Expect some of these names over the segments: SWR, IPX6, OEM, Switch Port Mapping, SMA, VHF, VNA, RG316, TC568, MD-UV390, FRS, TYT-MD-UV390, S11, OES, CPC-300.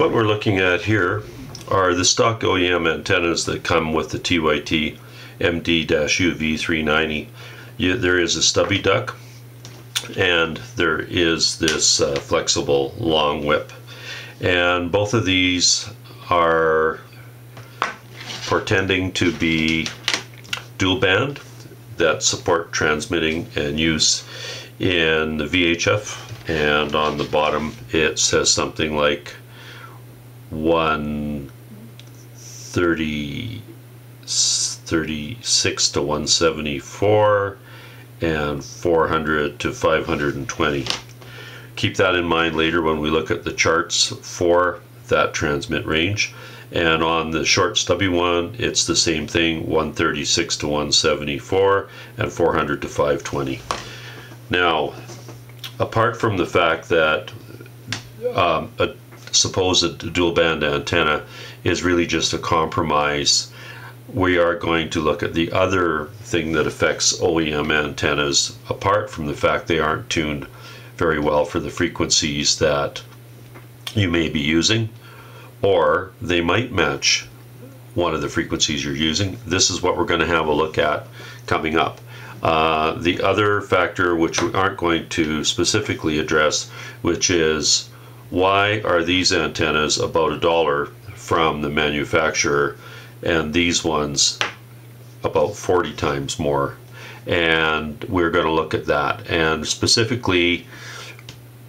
What we're looking at here are the stock OEM antennas that come with the TYT-MD-UV390. There is a stubby duck, and there is this flexible long whip, and both of these are portending to be dual band that support transmitting and use in the VHF, and on the bottom it says something like 136 to 174 and 400 to 520. Keep that in mind later when we look at the charts for that transmit range. And on the short stubby one, it's the same thing, 136 to 174 and 400 to 520. Now, apart from the fact that a supposed dual band antenna is really just a compromise, we are going to look at the other thing that affects OEM antennas, apart from the fact they aren't tuned very well for the frequencies that you may be using, or they might match one of the frequencies you're using. This is what we're going to have a look at coming up. The other factor, which we aren't going to specifically address, which is why are these antennas about $1 from the manufacturer and these ones about 40 times more? And we're going to look at that, and specifically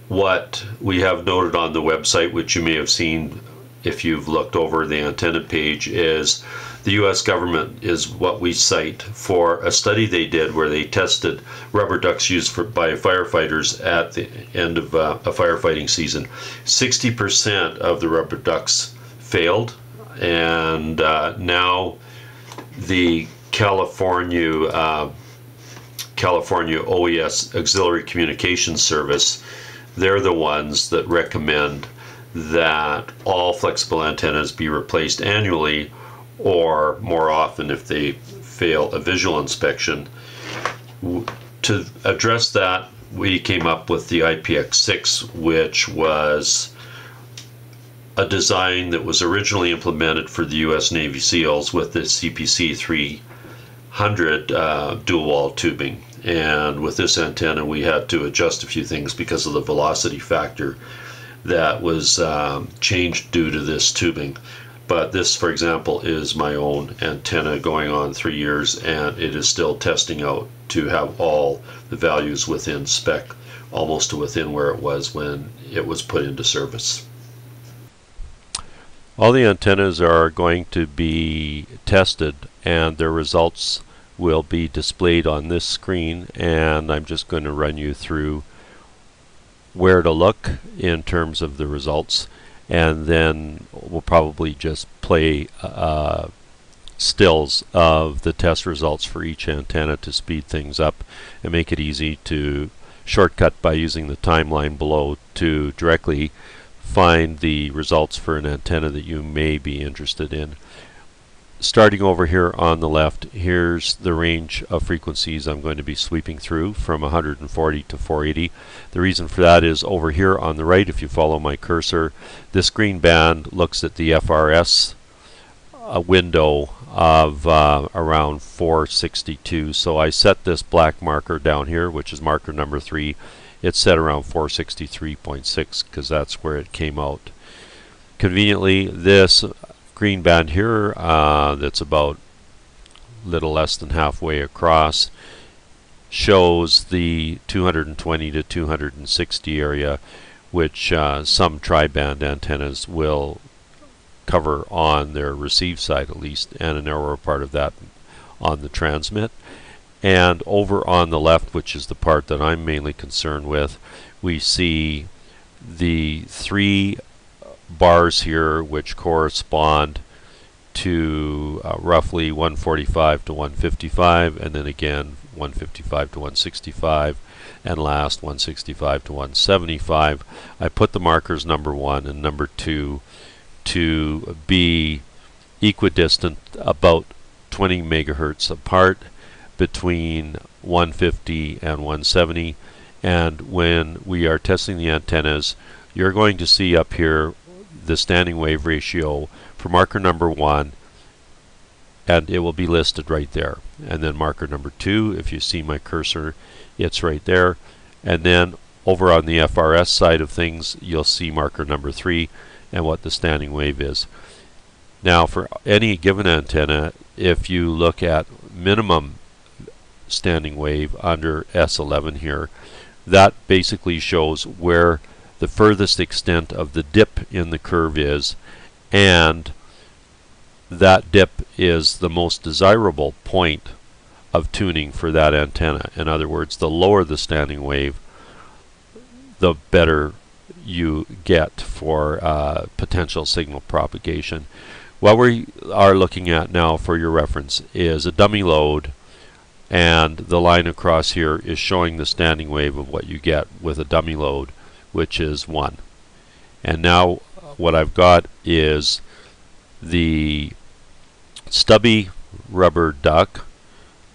what we have noted on the website, which you may have seen if you've looked over the antenna page, is the US government is what we cite for a study they did where they tested rubber ducks used by firefighters at the end of a firefighting season. 60% of the rubber ducks failed, and now the California OES Auxiliary Communications Service, they're the ones that recommend that all flexible antennas be replaced annually, or more often if they fail a visual inspection. To address that, we came up with the IPX6, which was a design that was originally implemented for the US Navy SEALs with the CPC-300 dual wall tubing. And with this antenna we had to adjust a few things because of the velocity factor that was changed due to this tubing. But this, for example, is my own antenna going on 3 years, and it is still testing out to have all the values within spec, almost to within where it was when it was put into service. All the antennas are going to be tested, and their results will be displayed on this screen, and I'm just going to run you through where to look in terms of the results, and then we'll probably just play stills of the test results for each antenna to speed things up and make it easy to shortcut by using the timeline below to directly find the results for an antenna that you may be interested in. Starting over here on the left, here's the range of frequencies I'm going to be sweeping through from 140 to 480. The reason for that is over here on the right, if you follow my cursor, this green band looks at the FRS window of around 462. So I set this black marker down here, which is marker number 3. It's set around 463.6 because that's where it came out. Conveniently, this green band here that's about little less than halfway across shows the 220 to 260 area, which some tri-band antennas will cover on their receive side at least, and a narrower part of that on the transmit. And over on the left, which is the part that I'm mainly concerned with, we see the three bars here which correspond to roughly 145 to 155, and then again 155 to 165, and last 165 to 175. I put the markers number 1 and number 2 to be equidistant, about 20 megahertz apart between 150 and 170. And when we are testing the antennas, you're going to see up here the standing wave ratio for marker number 1, and it will be listed right there. And then marker number 2, if you see my cursor, it's right there. And then over on the FRS side of things, you'll see marker number 3 and what the standing wave is. Now, for any given antenna, if you look at minimum standing wave under S11 here, that basically shows where the furthest extent of the dip in the curve is, and that dip is the most desirable point of tuning for that antenna. In other words, the lower the standing wave, the better you get for potential signal propagation. What we are looking at now for your reference is a dummy load, and the line across here is showing the standing wave of what you get with a dummy load, which is 1. And now what I've got is the stubby rubber duck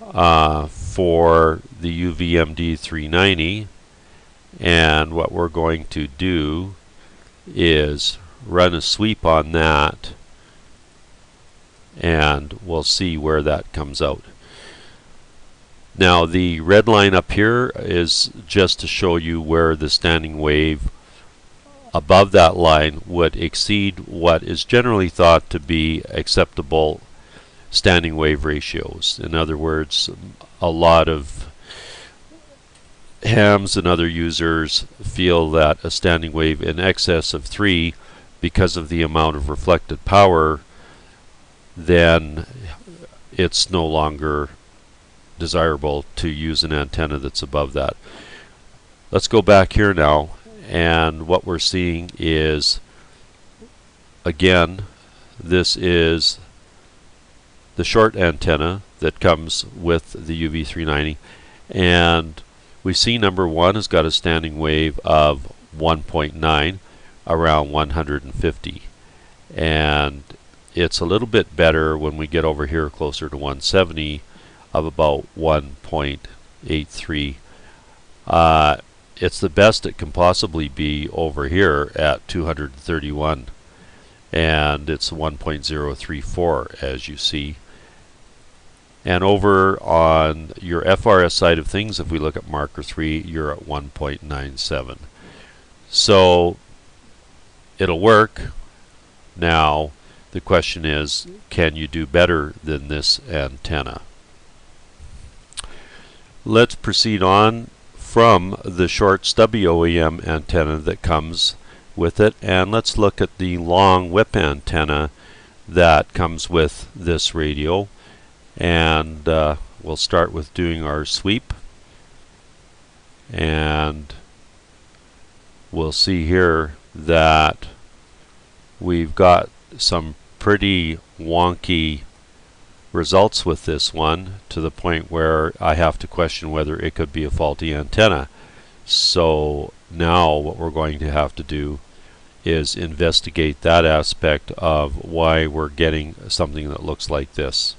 for the UV-MD390, and what we're going to do is run a sweep on that, and we'll see where that comes out. Now, the red line up here is just to show you where the standing wave above that line would exceed what is generally thought to be acceptable standing wave ratios. In other words, a lot of hams and other users feel that a standing wave in excess of 3, because of the amount of reflected power, then it's no longer desirable to use an antenna that's above that. Let's go back here now, and what we're seeing is, again, this is the short antenna that comes with the UV390, and we see number 1 has got a standing wave of 1.9, around 150, and it's a little bit better when we get over here closer to 170, of about 1.83. It's the best it can possibly be over here at 231, and it's 1.034 as you see. And over on your FRS side of things, if we look at marker 3, you're at 1.97. So it'll work. Now the question is, can you do better than this antenna? Let's proceed on from the short stubby OEM antenna that comes with it, and let's look at the long whip antenna that comes with this radio. And we'll start with doing our sweep, and we'll see here that we've got some pretty wonky results with this one, to the point where I have to question whether it could be a faulty antenna. So now what we're going to have to do is investigate that aspect of why we're getting something that looks like this.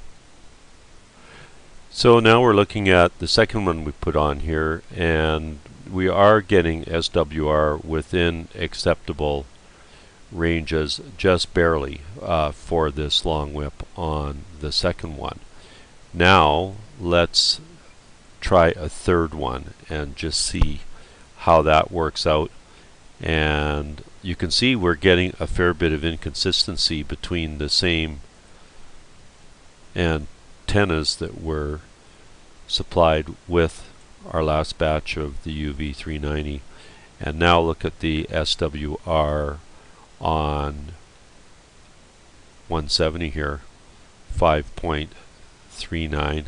So now we're looking at the second one we put on here, and we are getting SWR within acceptable ranges, just barely, for this long whip on the second one. Now let's try a third one and just see how that works out. And you can see we're getting a fair bit of inconsistency between the same antennas that were supplied with our last batch of the UV390. And now look at the SWR on 170 here, 5.39,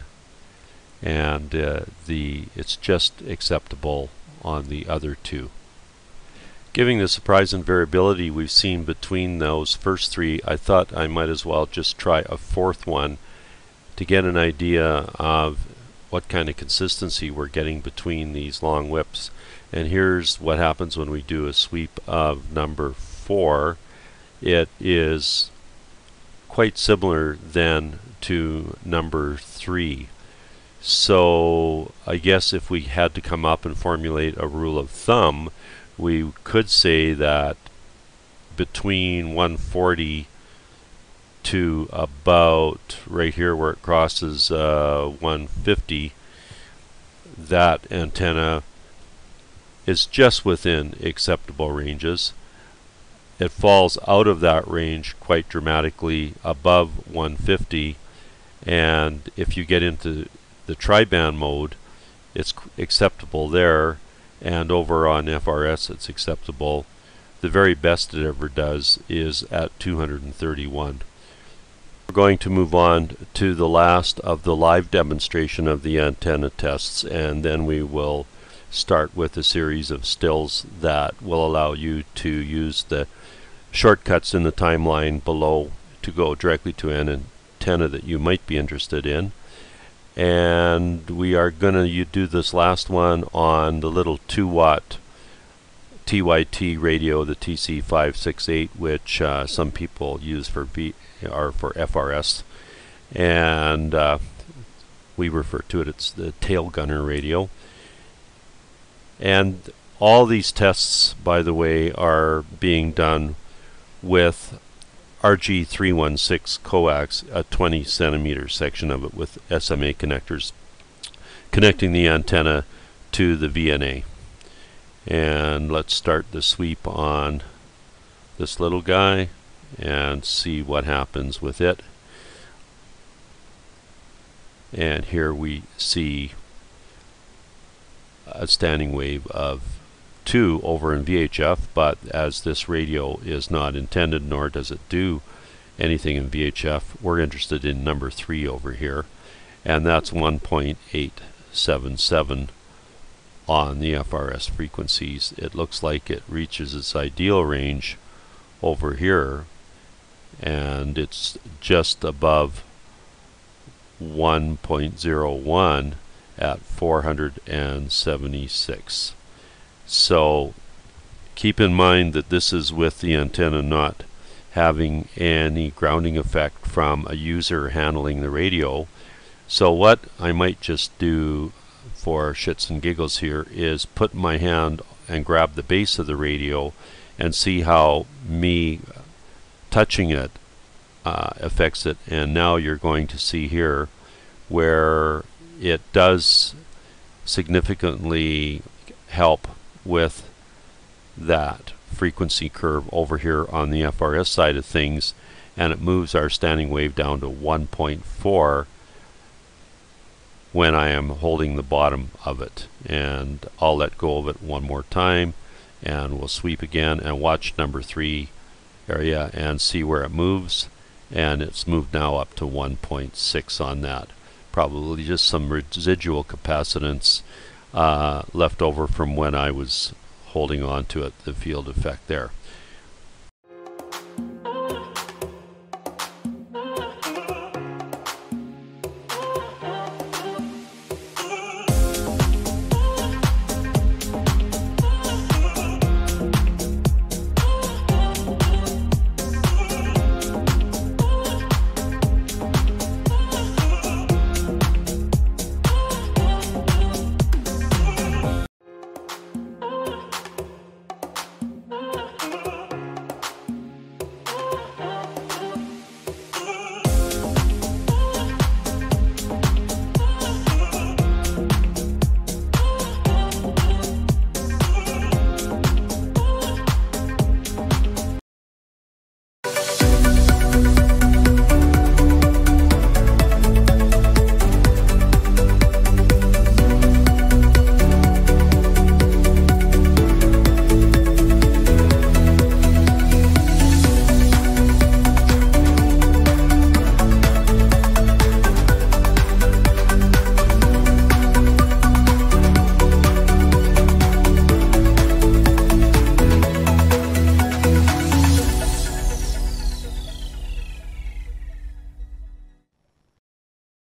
and it's just acceptable on the other two. Giving the surprise and variability we've seen between those first three, I thought I might as well just try a fourth one to get an idea of what kind of consistency we're getting between these long whips. And here's what happens when we do a sweep of number 4. It is quite similar then to number 3. So I guess if we had to come up and formulate a rule of thumb, we could say that between 140 to about right here where it crosses 150, that antenna is just within acceptable ranges. It falls out of that range quite dramatically above 150, and if you get into the tri-band mode, it's acceptable there, and over on FRS it's acceptable. The very best it ever does is at 231. We're going to move on to the last of the live demonstration of the antenna tests, and then we will start with a series of stills that will allow you to use the shortcuts in the timeline below to go directly to an antenna that you might be interested in. And we are going to do this last one on the little 2-watt TYT radio, the TC568, which some people use for FRS, and we refer to it as the tail gunner radio. And all these tests, by the way, are being done with RG316 coax, a 20-centimeter section of it with SMA connectors connecting the antenna to the VNA. And let's start the sweep on this little guy and see what happens with it. And here we see a standing wave of 2 over in VHF, but as this radio is not intended, nor does it do anything in VHF, we're interested in number 3 over here, and that's 1.877 on the FRS frequencies. It looks like it reaches its ideal range over here, and it's just above 1.01 at 476. So keep in mind that this is with the antenna not having any grounding effect from a user handling the radio. So what I might just do for shits and giggles here is put my hand and grab the base of the radio and see how me touching it affects it. And now you're going to see here where it does significantly help with that frequency curve over here on the FRS side of things, and it moves our standing wave down to 1.4 when I am holding the bottom of it. And I'll let go of it one more time, and we'll sweep again and watch number 3 area and see where it moves, and it's moved now up to 1.6 on that. Probably just some residual capacitance left over from when I was holding on to it, the field effect there.